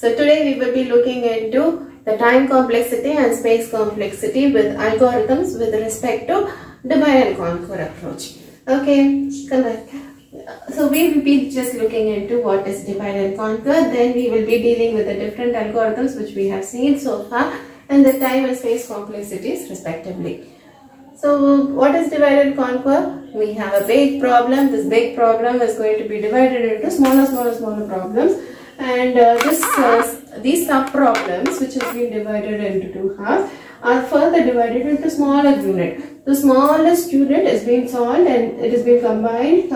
So today we will be looking into the time complexity and space complexity with algorithms with respect to divide and conquer approach. Okay, so we will be just looking into what is divide and conquer, then we will be dealing with the different algorithms which we have seen so far and the time and space complexities respectively. So what is divide and conquer? We have a big problem. This big problem is going to be divided into smaller problems, and these sub problems which has been divided into two halves are further divided into smaller unit. The smallest unit is being solved and it is being combined,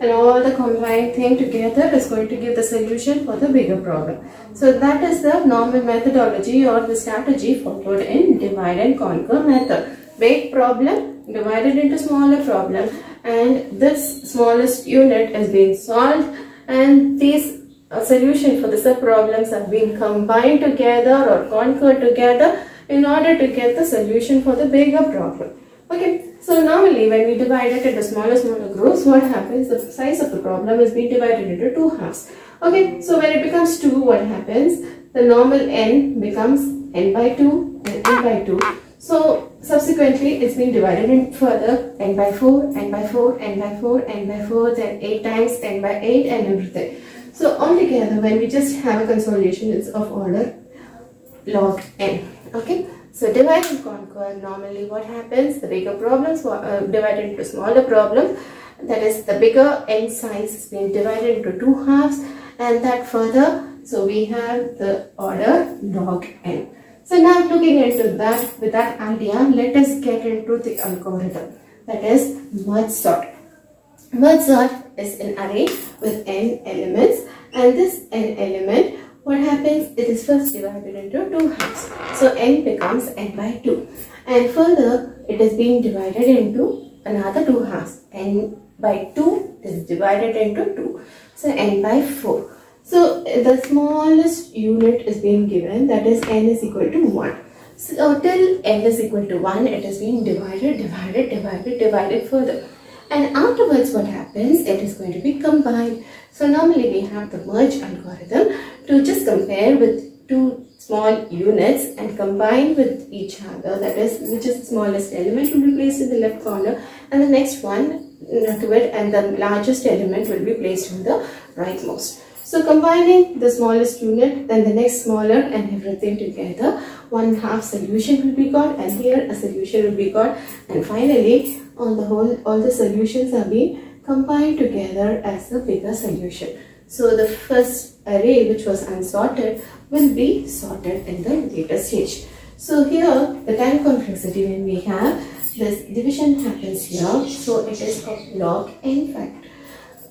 and all the combined thing together is going to give the solution for the bigger problem. So that is the normal methodology or the strategy followed in divide and conquer method. Big problem divided into smaller problem, and this smallest unit is being solved, and these solution for the sub problems have been combined together or conquered together in order to get the solution for the bigger problem. Okay, so normally when we divide it into smaller groups, what happens? The size of the problem is being divided into two halves. Okay, so when it becomes 2, what happens? The normal n becomes n by 2 and n by 2. So subsequently it's been divided in further n by 4, n by 4, n by 4, n by 4, then 8 times n by 8 and everything. So altogether, when we just have a consolidation, it's of order log n. Okay, so divide and conquer, normally what happens? The bigger problems were divided into smaller problems, that is the bigger n size is being divided into two halves, and that further, so we have the order log n. So now looking into that, with that idea, let us get into the algorithm, that is merge sort. Merge sort is an array with n elements, and this n element, what happens? It is first divided into two halves, so n becomes n by 2, and further it is being divided into another two halves. N by 2 is divided into 2, so n by 4. So the smallest unit is being given, that is n is equal to 1. So till n is equal to 1, it is being divided further. And afterwards what happens, it is going to be combined. So normally we have the merge algorithm to just compare with two small units and combine with each other, that is which is the smallest element will be placed in the left corner and the next one to it, and the largest element will be placed in the rightmost. So combining the smallest unit, then the next smaller, and everything together, one half solution will be got, and here a solution will be got, and finally on the whole, all the solutions are being combined together as the bigger solution. So the first array which was unsorted will be sorted in the later stage. So here the time complexity, when we have this division happens here, so it is of log n factor.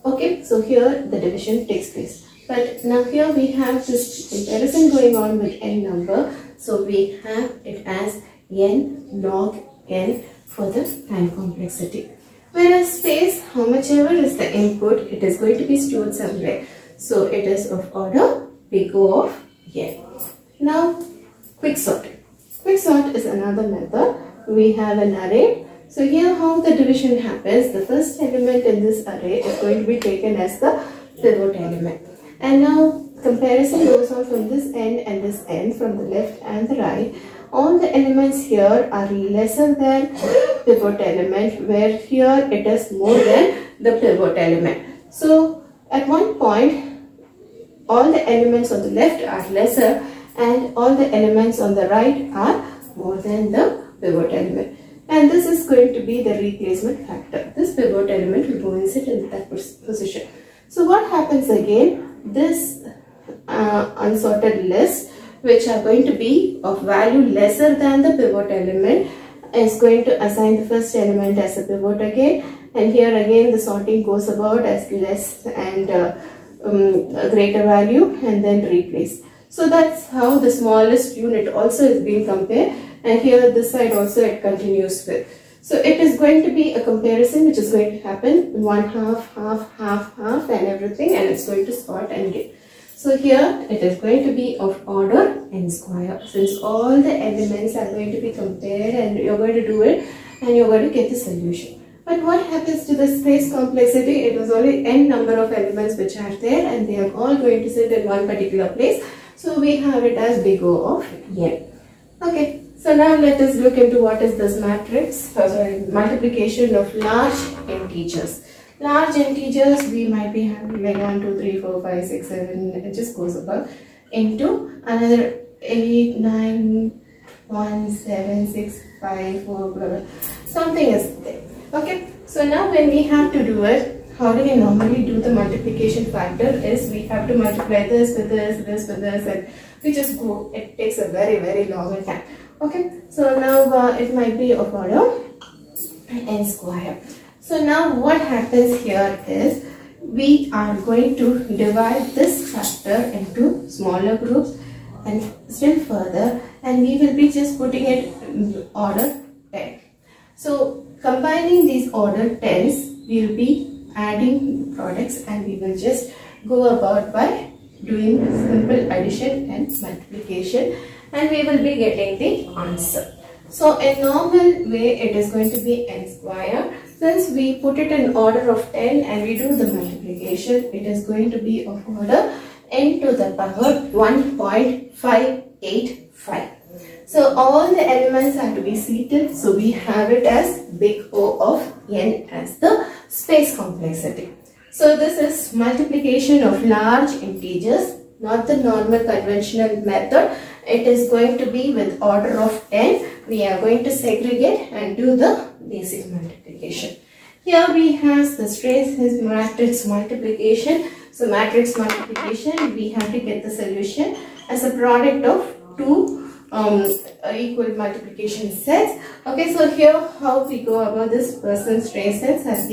Okay, so here the division takes place. But now here we have this comparison going on with n number, so we have it as n log n for the time complexity. Whereas space, how much ever is the input, it is going to be stored somewhere. So it is of order big O of n. Now, quicksort. Quicksort is another method. We have an array. So here how the division happens, the first element in this array is going to be taken as the pivot element. And now comparison goes on from this end and this end, from the left and the right. All the elements here are lesser than pivot element, where here it is more than the pivot element. So at one point, all the elements on the left are lesser and all the elements on the right are more than the pivot element. And this is going to be the replacement factor. This pivot element will go and sit in that position. So what happens again, this unsorted list, which are going to be of value lesser than the pivot element, is going to assign the first element as a pivot again, and here again the sorting goes about as less and greater value, and then replace. So that's how the smallest unit also is being compared, and here this side also it continues with. So it is going to be a comparison which is going to happen, one half, half, half, half and everything, and it's going to sort and get. So here it is going to be of order n square, since all the elements are going to be compared and you're going to do it and you're going to get the solution. But what happens to the space complexity? It was only n number of elements which are there, and they are all going to sit in one particular place So we have it as big O of n. Okay, so now let us look into what is this matrix, multiplication of large integers. Large integers we might be having like 1, 2, 3, 4, 5, 6, 7, it just goes above, into another 8, 9, 1, 7, 6, 5, 4, blah, blah, something is there. Okay, so now when we have to do it, how do we normally do the multiplication factor is we have to multiply this with this, this with this, and we just go, it takes a very long time. Okay, so now it might be of order n square. So now what happens here is we are going to divide this factor into smaller groups and still further, and we will be just putting it in order 10. So combining these order 10s, we will be adding products, and we will just go about by doing simple addition and multiplication, and we will be getting the answer. So in normal way it is going to be n square. Since we put it in order of 10 and we do the multiplication, it is going to be of order n to the power 1.585. So all the elements are to be seated, so we have it as big O of n as the space complexity. So this is multiplication of large integers, not the normal conventional method. It is going to be with order of n. We are going to segregate and do the basic multiplication. Here we have the Strassen matrix multiplication. So matrix multiplication, we have to get the solution as a product of two equal multiplication sets. Okay, so here how we go about this, person's Strassen have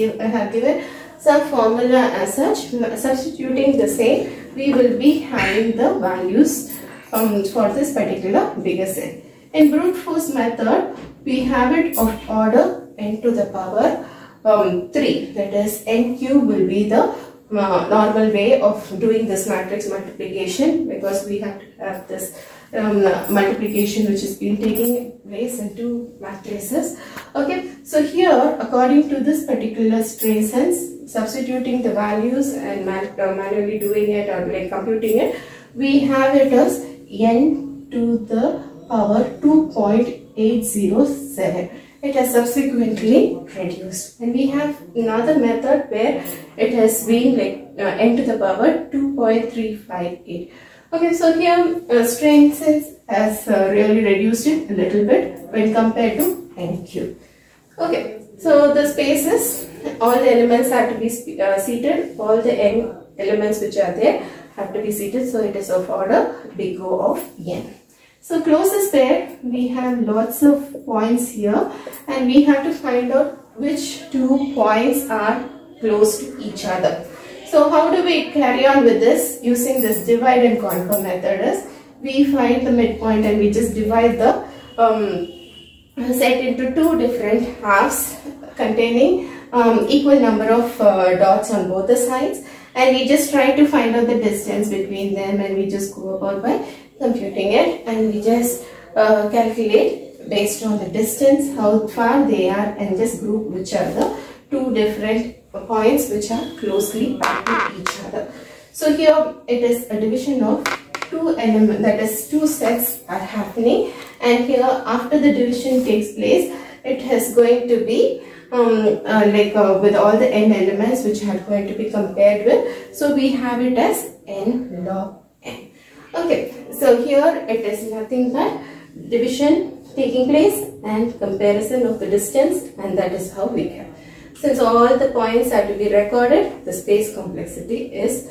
given some formula as such. Substituting the same, we will be having the values for this particular bigger set. In brute force method, we have it of order n to the power 3, that is n cube will be the normal way of doing this matrix multiplication, because we have to have this multiplication which has been taking place in two matrices. Okay, so here according to this particular Strassen, substituting the values and manually doing it or like computing it, we have it as n to the power 2.807. It has subsequently reduced, and we have another method where it has been like n to the power 2.358. Okay, so here Strassen has really reduced it a little bit when compared to n cube. Okay, so the spaces, all the elements have to be seated, all the n elements which are there have to be seated, so it is of order big O of n. So closest pair, we have lots of points here, and we have to find out which two points are close to each other. So how do we carry on with this? Using this divide and conquer method is, we find the midpoint and we just divide the set into two different halves containing equal number of dots on both the sides, and we just try to find out the distance between them, and we just go about by computing it, and we just calculate based on the distance how far they are, and just group which are the two different points which are closely packed to each other. So here it is a division of two elements, that is two sets are happening, and here after the division takes place, it is going to be with all the n elements which are going to be compared with, so we have it as n log n. Okay, so here it is nothing but division taking place and comparison of the distance, and that is how we get. Since all the points are to be recorded, the space complexity is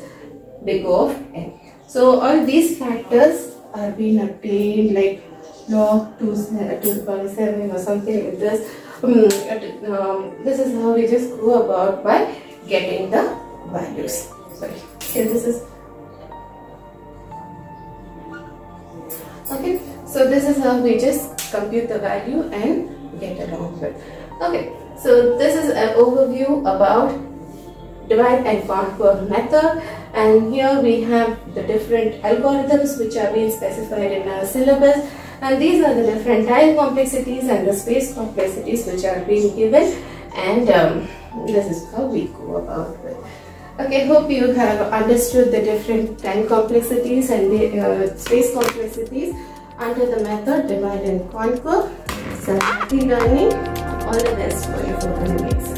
big O of n. So all these factors are being obtained like log 2 to the power 7 or something like this. This is how we just go about by getting the values. Sorry, here this is. Okay, so this is how we just compute the value and get along with. Okay, so this is an overview about divide and conquer method, and here we have the different algorithms which are being specified in our syllabus, and these are the different time complexities and the space complexities which are being given, and this is how we go about it. Okay, hope you have understood the different time complexities and the space complexities under the method divide and conquer. So happy learning, all the best for your forthcoming exams.